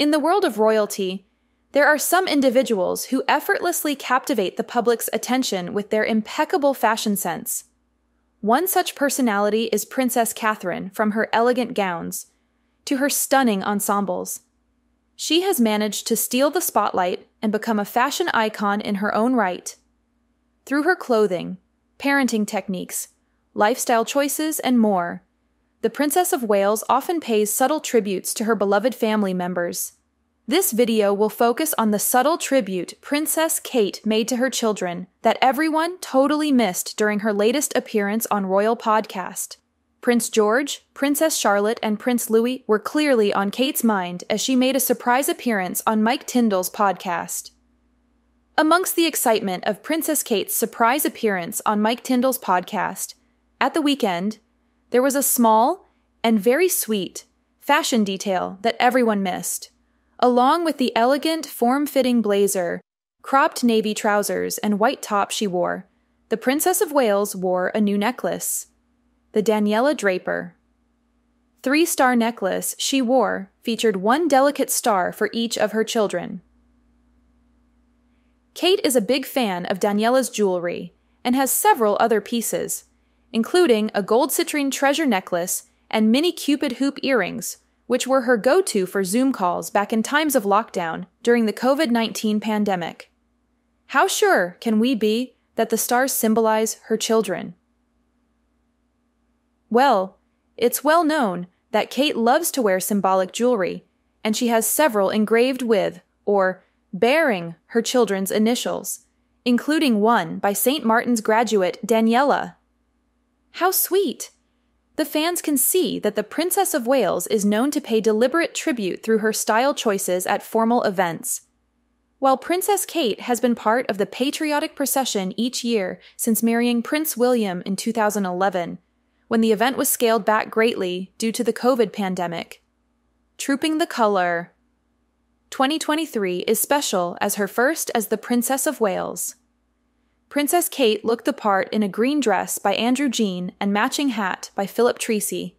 In the world of royalty, there are some individuals who effortlessly captivate the public's attention with their impeccable fashion sense. One such personality is Princess Catherine, from her elegant gowns to her stunning ensembles. She has managed to steal the spotlight and become a fashion icon in her own right. Through her clothing, parenting techniques, lifestyle choices, and more, the Princess of Wales often pays subtle tributes to her beloved family members. This video will focus on the subtle tribute Princess Kate made to her children that everyone totally missed during her latest appearance on Royal Podcast. Prince George, Princess Charlotte, and Prince Louis were clearly on Kate's mind as she made a surprise appearance on Mike Tindall's podcast. Amongst the excitement of Princess Kate's surprise appearance on Mike Tindall's podcast, at the weekend, there was a small and very sweet fashion detail that everyone missed. Along with the elegant, form-fitting blazer, cropped navy trousers, and white top she wore, the Princess of Wales wore a new necklace, the Daniela Draper three-star necklace she wore featured one delicate star for each of her children. Kate is a big fan of Daniela's jewelry and has several other pieces, including a gold citrine treasure necklace and mini cupid hoop earrings, which were her go-to for Zoom calls back in times of lockdown during the COVID-19 pandemic. How sure can we be that the stars symbolize her children? Well, it's well known that Kate loves to wear symbolic jewelry, and she has several engraved with, or bearing, her children's initials, including one by St. Martin's graduate Daniela. How sweet! The fans can see that the Princess of Wales is known to pay deliberate tribute through her style choices at formal events. While Princess Kate has been part of the patriotic procession each year since marrying Prince William in 2011, when the event was scaled back greatly due to the COVID pandemic, trooping the color, 2023 is special as her first as the Princess of Wales. Princess Kate looked the part in a green dress by Andrew Jean and matching hat by Philip Treacy.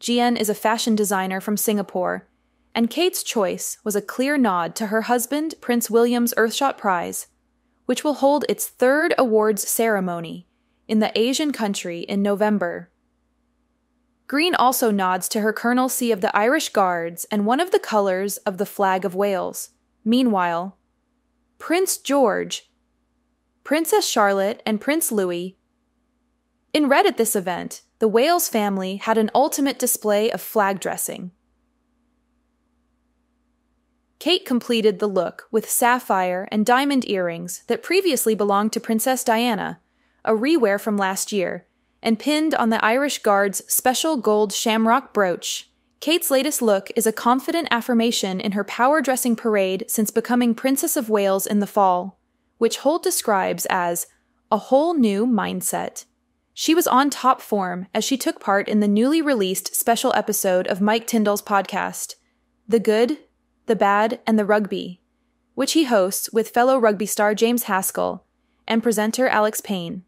Jean is a fashion designer from Singapore, and Kate's choice was a clear nod to her husband Prince William's Earthshot Prize, which will hold its third awards ceremony in the Asian country in November. Green also nods to her colonelcy of the Irish Guards and one of the colors of the flag of Wales. Meanwhile, Prince George, Princess Charlotte, and Prince Louis in red. At this event, the Wales family had an ultimate display of flag dressing. Kate completed the look with sapphire and diamond earrings that previously belonged to Princess Diana, a rewear from last year, and pinned on the Irish Guards' special gold shamrock brooch. Kate's latest look is a confident affirmation in her power dressing parade since becoming Princess of Wales in the fall, which Holt describes as a whole new mindset. She was on top form as she took part in the newly released special episode of Mike Tindall's podcast, The Good, the Bad, and the Rugby, which he hosts with fellow rugby star James Haskell and presenter Alex Payne.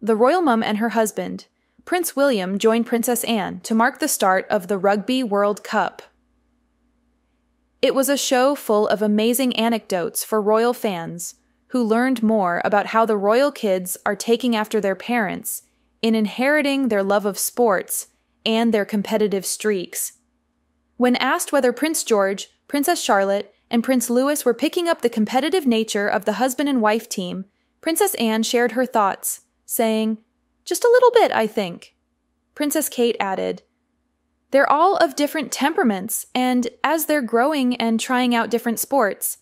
The royal mum and her husband, Prince William, joined Princess Anne to mark the start of the Rugby World Cup. It was a show full of amazing anecdotes for royal fans, who learned more about how the royal kids are taking after their parents in inheriting their love of sports and their competitive streaks. When asked whether Prince George, Princess Charlotte, and Prince Louis were picking up the competitive nature of the husband and wife team, Princess Anne shared her thoughts, saying, "Just a little bit, I think." Princess Kate added, "They're all of different temperaments, and as they're growing and trying out different sports,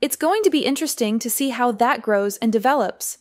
it's going to be interesting to see how that grows and develops.